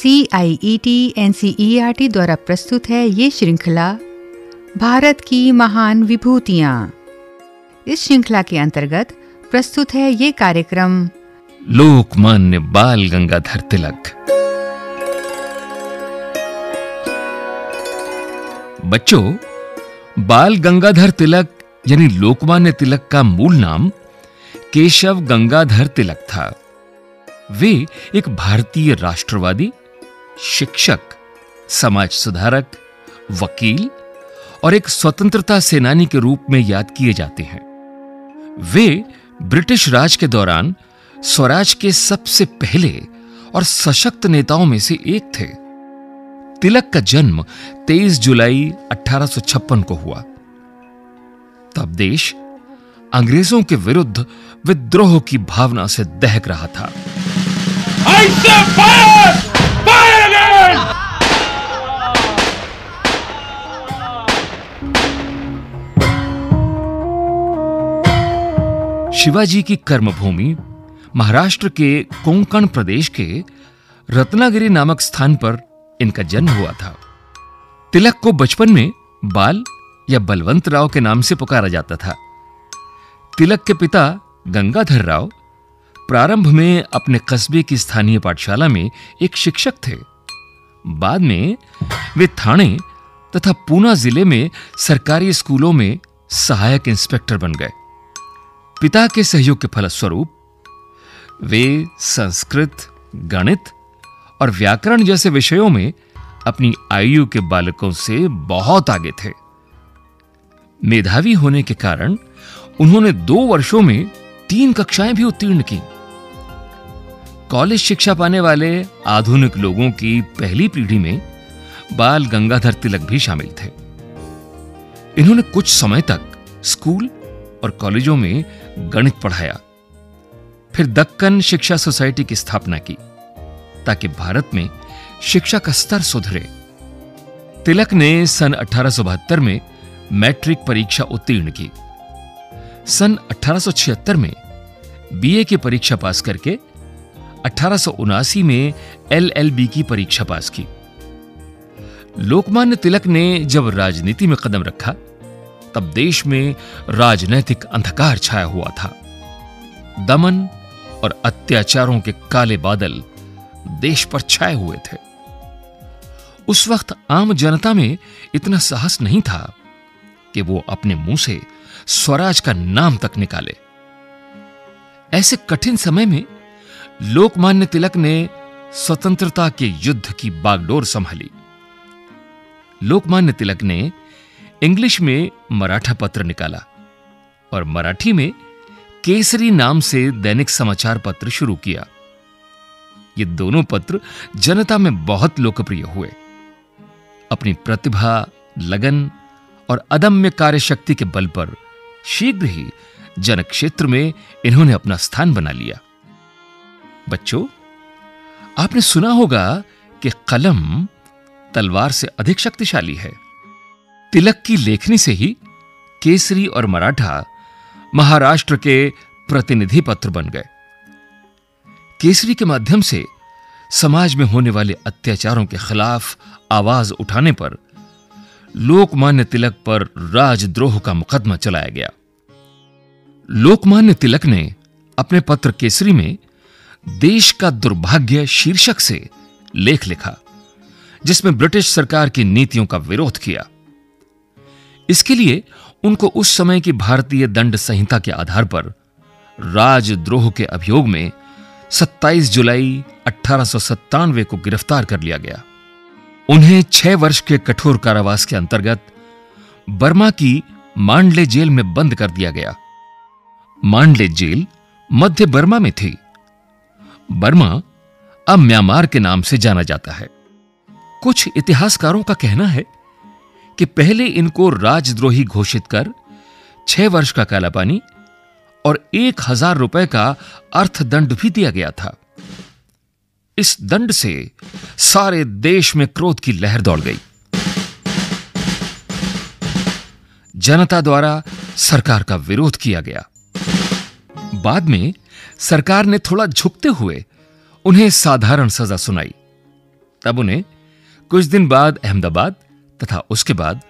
CIET NCERT द्वारा प्रस्तुत है ये श्रृंखला भारत की महान विभूतियाँ। इस श्रृंखला के अंतर्गत प्रस्तुत है ये कार्यक्रम लोकमान्य बाल गंगाधर तिलक। बच्चों, बाल गंगाधर तिलक यानी लोकमान्य तिलक का मूल नाम केशव गंगाधर तिलक था। वे एक भारतीय राष्ट्रवादी, शिक्षक, समाज सुधारक, वकील और एक स्वतंत्रता सेनानी के रूप में याद किए जाते हैं। वे ब्रिटिश राज के दौरान स्वराज के सबसे पहले और सशक्त नेताओं में से एक थे। तिलक का जन्म 23 जुलाई 1856 को हुआ। तब देश अंग्रेजों के विरुद्ध विद्रोह की भावना से दहक रहा था। शिवाजी की कर्मभूमि महाराष्ट्र के कोंकण प्रदेश के रत्नागिरी नामक स्थान पर इनका जन्म हुआ था। तिलक को बचपन में बाल या बलवंत राव के नाम से पुकारा जाता था। तिलक के पिता गंगाधर राव प्रारंभ में अपने कस्बे की स्थानीय पाठशाला में एक शिक्षक थे। बाद में वे थाने तथा पूना जिले में सरकारी स्कूलों में सहायक इंस्पेक्टर बन गए। पिता के सहयोग के फलस्वरूप वे संस्कृत, गणित और व्याकरण जैसे विषयों में अपनी आयु के बालकों से बहुत आगे थे। मेधावी होने के कारण उन्होंने 2 वर्षों में 3 कक्षाएं भी उत्तीर्ण की। कॉलेज शिक्षा पाने वाले आधुनिक लोगों की पहली पीढ़ी में बाल गंगाधर तिलक भी शामिल थे। इन्होंने कुछ समय तक स्कूल और कॉलेजों में गणित पढ़ाया, फिर दक्कन शिक्षा सोसायटी की स्थापना की ताकि भारत में शिक्षा का स्तर सुधरे। तिलक ने सन 1872 में मैट्रिक परीक्षा उत्तीर्ण की। सन 1876 में बीए की परीक्षा पास करके 1879 में LLB की परीक्षा पास की। लोकमान्य तिलक ने जब राजनीति में कदम रखा तब देश में राजनीतिक अंधकार छाया हुआ था। दमन और अत्याचारों के काले बादल देश पर छाए हुए थे। उस वक्त आम जनता में इतना साहस नहीं था कि वो अपने मुंह से स्वराज का नाम तक निकाले। ऐसे कठिन समय में लोकमान्य तिलक ने स्वतंत्रता के युद्ध की बागडोर संभाली। लोकमान्य तिलक ने इंग्लिश में मराठा पत्र निकाला और मराठी में केसरी नाम से दैनिक समाचार पत्र शुरू किया। ये दोनों पत्र जनता में बहुत लोकप्रिय हुए। अपनी प्रतिभा, लगन और अदम्य कार्यशक्ति के बल पर शीघ्र ही जनक्षेत्र में इन्होंने अपना स्थान बना लिया। बच्चों, आपने सुना होगा कि कलम तलवार से अधिक शक्तिशाली है। तिलक की लेखनी से ही केसरी और मराठा महाराष्ट्र के प्रतिनिधि पत्र बन गए। केसरी के माध्यम से समाज में होने वाले अत्याचारों के खिलाफ आवाज उठाने पर लोकमान्य तिलक पर राजद्रोह का मुकदमा चलाया गया। लोकमान्य तिलक ने अपने पत्र केसरी में देश का दुर्भाग्य शीर्षक से लेख लिखा जिसमें ब्रिटिश सरकार की नीतियों का विरोध किया। इसके लिए उनको उस समय की भारतीय दंड संहिता के आधार पर राजद्रोह के अभियोग में 27 जुलाई 1897 को गिरफ्तार कर लिया गया। उन्हें 6 वर्ष के कठोर कारावास के अंतर्गत बर्मा की मांडले जेल में बंद कर दिया गया। मांडले जेल मध्य बर्मा में थी। बर्मा अब म्यांमार के नाम से जाना जाता है। कुछ इतिहासकारों का कहना है कि पहले इनको राजद्रोही घोषित कर 6 वर्ष का काला पानी और 1000 रुपए का अर्थदंड भी दिया गया था। इस दंड से सारे देश में क्रोध की लहर दौड़ गई। जनता द्वारा सरकार का विरोध किया गया। बाद में सरकार ने थोड़ा झुकते हुए उन्हें साधारण सजा सुनाई। तब उन्हें कुछ दिन बाद अहमदाबाद तथा उसके बाद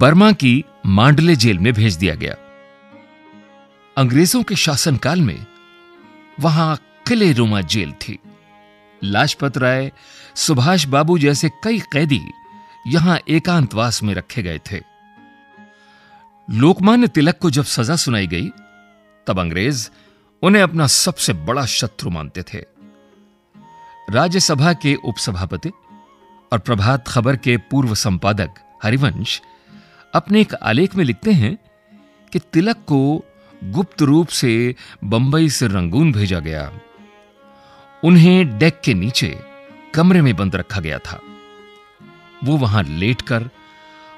बर्मा की मांडले जेल में भेज दिया गया। अंग्रेजों के शासनकाल में वहां किले रोमा जेल थी। लाजपत राय, सुभाष बाबू जैसे कई कैदी यहां एकांतवास में रखे गए थे। लोकमान्य तिलक को जब सजा सुनाई गई तब अंग्रेज उन्हें अपना सबसे बड़ा शत्रु मानते थे। राज्यसभा के उपसभापति और प्रभात खबर के पूर्व संपादक हरिवंश अपने एक आलेख में लिखते हैं कि तिलक को गुप्त रूप से बंबई से रंगून भेजा गया। उन्हें डेक के नीचे कमरे में बंद रखा गया था। वो वहां लेटकर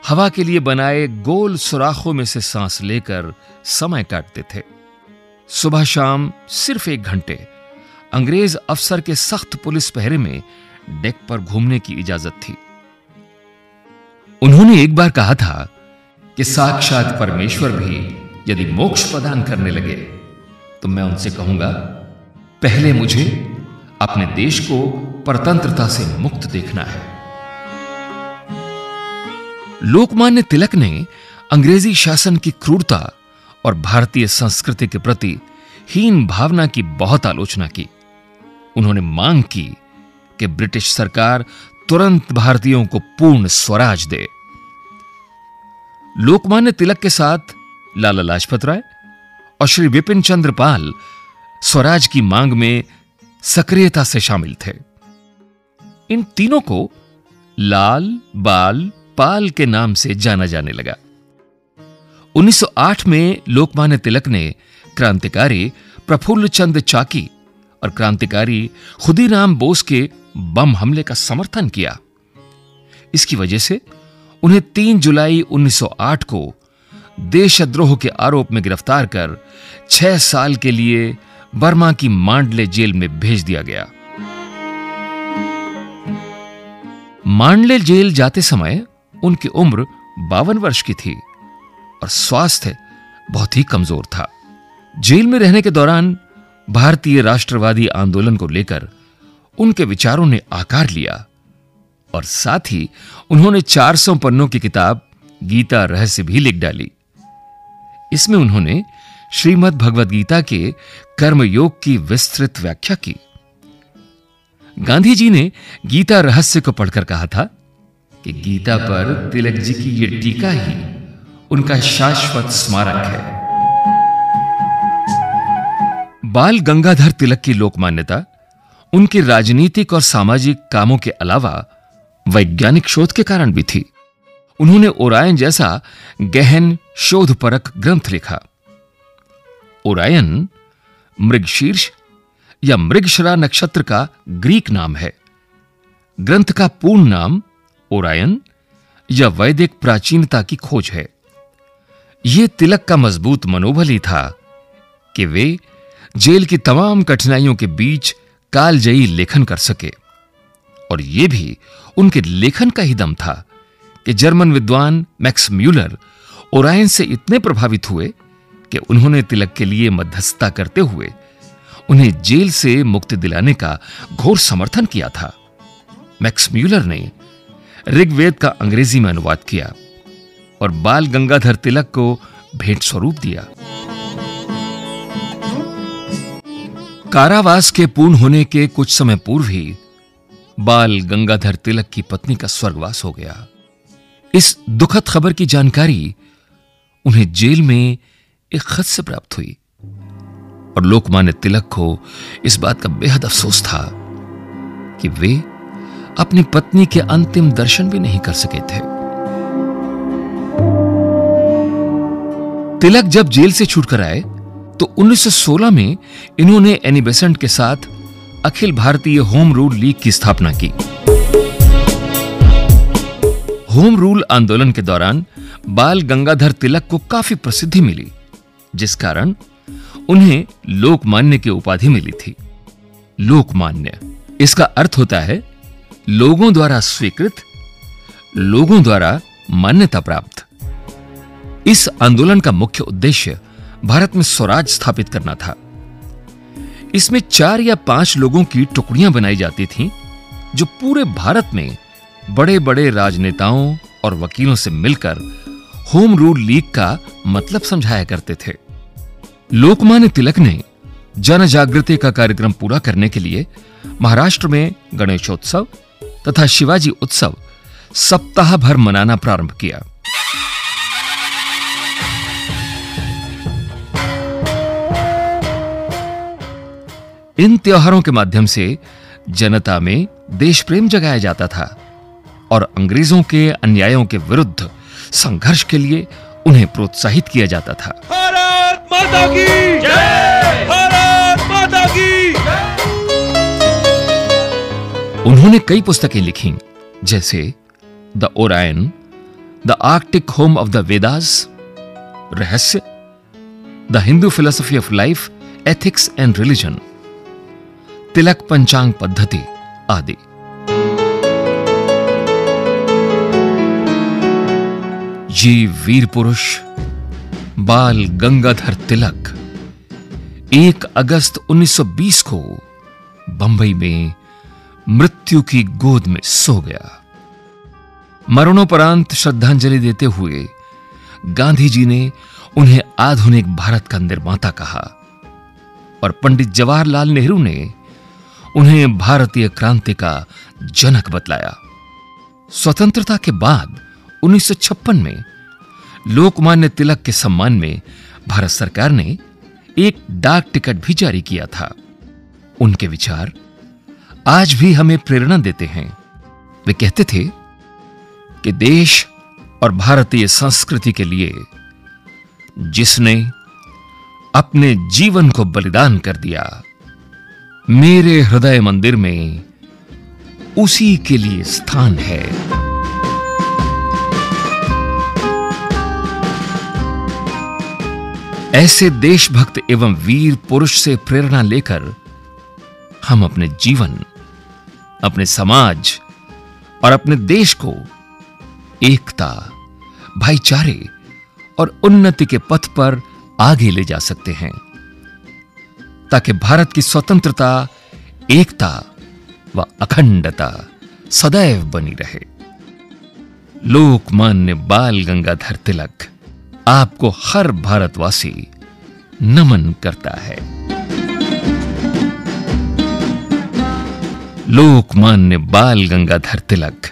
हवा के लिए बनाए गोल सुराखों में से सांस लेकर समय काटते थे। सुबह शाम सिर्फ 1 घंटे अंग्रेज अफसर के सख्त पुलिस पहरे में डेक पर घूमने की इजाजत थी। उन्होंने एक बार कहा था कि साक्षात परमेश्वर भी यदि मोक्ष प्रदान करने लगे तो मैं उनसे कहूंगा, पहले मुझे अपने देश को परतंत्रता से मुक्त देखना है। लोकमान्य तिलक ने अंग्रेजी शासन की क्रूरता और भारतीय संस्कृति के प्रति हीन भावना की बहुत आलोचना की। उन्होंने मांग की कि ब्रिटिश सरकार तुरंत भारतीयों को पूर्ण स्वराज दे। लोकमान्य तिलक के साथ लाला लाजपत राय और श्री विपिन चंद्र पाल स्वराज की मांग में सक्रियता से शामिल थे। इन तीनों को लाल, बाल, पाल के नाम से जाना जाने लगा। 1908 में लोकमान्य तिलक ने क्रांतिकारी प्रफुल्लचंद चाकी और क्रांतिकारी खुदीराम बोस के बम हमले का समर्थन किया। इसकी वजह से उन्हें 3 जुलाई 1908 को देशद्रोह के आरोप में गिरफ्तार कर 6 साल के लिए बर्मा की मांडले जेल में भेज दिया गया। मांडले जेल जाते समय उनकी उम्र 52 वर्ष की थी और स्वास्थ्य बहुत ही कमजोर था। जेल में रहने के दौरान भारतीय राष्ट्रवादी आंदोलन को लेकर उनके विचारों ने आकार लिया और साथ ही उन्होंने 400 पन्नों की किताब गीता रहस्य भी लिख डाली। इसमें उन्होंने श्रीमद् भगवद गीता के कर्मयोग की विस्तृत व्याख्या की। गांधी जी ने गीता रहस्य को पढ़कर कहा था कि गीता पर तिलक जी की यह टीका ही उनका शाश्वत स्मारक है। बाल गंगाधर तिलक की लोकमान्यता उनके राजनीतिक और सामाजिक कामों के अलावा वैज्ञानिक शोध के कारण भी थी। उन्होंने ओरायन जैसा गहन शोधपरक ग्रंथ लिखा। ओरायन मृगशीर्ष या मृगशरा नक्षत्र का ग्रीक नाम है। ग्रंथ का पूर्ण नाम ओरायन या वैदिक प्राचीनता की खोज है। यह तिलक का मजबूत मनोबल ही था कि वे जेल की तमाम कठिनाइयों के बीच कालजयी लेखन कर सके, और यह भी उनके लेखन का ही दम था कि जर्मन विद्वान मैक्समूलर ओरायन से इतने प्रभावित हुए कि उन्होंने तिलक के लिए मध्यस्थता करते हुए उन्हें जेल से मुक्ति दिलाने का घोर समर्थन किया था। मैक्समूलर ने ऋग्वेद का अंग्रेजी में अनुवाद किया और बाल गंगाधर तिलक को भेंट स्वरूप दिया। कारावास के पूर्ण होने के कुछ समय पूर्व ही बाल गंगाधर तिलक की पत्नी का स्वर्गवास हो गया। इस दुखद खबर की जानकारी उन्हें जेल में एक खत से प्राप्त हुई और लोकमान्य तिलक को इस बात का बेहद अफसोस था कि वे अपनी पत्नी के अंतिम दर्शन भी नहीं कर सके थे। तिलक जब जेल से छूटकर आए तो 1916 में इन्होंने एनी बेसेंट के साथ Akhil Bharatiya home rule league की स्थापना की। होम रूल आंदोलन के दौरान बाल गंगाधर तिलक को काफी प्रसिद्धि मिली, जिस कारण उन्हें लोकमान्य की उपाधि मिली थी। लोकमान्य, इसका अर्थ होता है लोगों द्वारा स्वीकृत, लोगों द्वारा मान्यता प्राप्त। इस आंदोलन का मुख्य उद्देश्य भारत में स्वराज स्थापित करना था। इसमें 4 या 5 लोगों की टुकड़ियां बनाई जाती थीं जो पूरे भारत में बड़े बड़े राजनेताओं और वकीलों से मिलकर होम रूल लीग का मतलब समझाया करते थे। लोकमान्य तिलक ने जन जागृति का कार्यक्रम पूरा करने के लिए महाराष्ट्र में गणेशोत्सव तथा शिवाजी उत्सव सप्ताह भर मनाना प्रारंभ किया। इन त्योहारों के माध्यम से जनता में देश प्रेम जगाया जाता था और अंग्रेजों के अन्यायों के विरुद्ध संघर्ष के लिए उन्हें प्रोत्साहित किया जाता था। भारत माता की जय, भारत माता की जय। उन्होंने कई पुस्तकें लिखीं, जैसे the Orion, the Arctic home of the Vedas, रहस्य, the Hindu philosophy of life, ethics and religion, Tilak Panchang Paddhati आदि। ये वीर पुरुष बाल गंगाधर तिलक 1 अगस्त 1920 को बंबई में मृत्यु की गोद में सो गया। मरणोपरांत श्रद्धांजलि देते हुए गांधी जी ने उन्हें आधुनिक भारत का निर्माता कहा और पंडित जवाहरलाल नेहरू ने उन्हें भारतीय क्रांति का जनक बतलाया। स्वतंत्रता के बाद 1956 में लोकमान्य तिलक के सम्मान में भारत सरकार ने एक डाक टिकट भी जारी किया था। उनके विचार आज भी हमें प्रेरणा देते हैं। वे कहते थे कि देश और भारतीय संस्कृति के लिए जिसने अपने जीवन को बलिदान कर दिया, मेरे हृदय मंदिर में उसी के लिए स्थान है। ऐसे देशभक्त एवं वीर पुरुष से प्रेरणा लेकर हम अपने जीवन, अपने समाज और अपने देश को एकता, भाईचारे और उन्नति के पथ पर आगे ले जा सकते हैं, ताकि भारत की स्वतंत्रता, एकता व अखंडता सदैव बनी रहे। लोकमान्य बाल गंगाधर तिलक आपको हर भारतवासी नमन करता है। लोकमान्य बाल गंगाधर तिलक।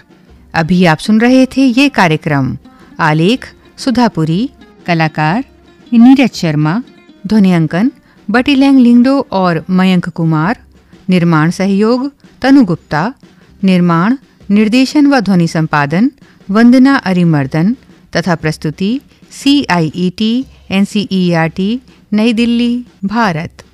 अभी आप सुन रहे थे ये कार्यक्रम। आलेख सुधापुरी, कलाकार नीरज शर्मा, ध्वनियांकन बटिल्लैंग लिंगडो और मयंक कुमार, निर्माण सहयोग तनु गुप्ता, निर्माण, निर्देशन व ध्वनि संपादन वंदना अरिमर्दन तथा प्रस्तुति CIET NCERT नई दिल्ली भारत।